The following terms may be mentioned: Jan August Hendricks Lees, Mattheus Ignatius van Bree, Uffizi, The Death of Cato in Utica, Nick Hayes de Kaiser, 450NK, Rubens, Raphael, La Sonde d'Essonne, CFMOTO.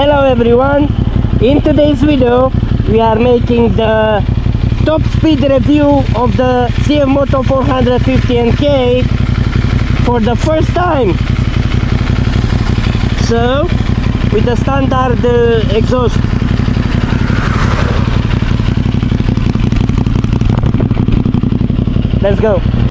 Hello everyone, in today's video we are making the top speed review of the CFMOTO 450NK for the first time. So with the standard exhaust. Let's go.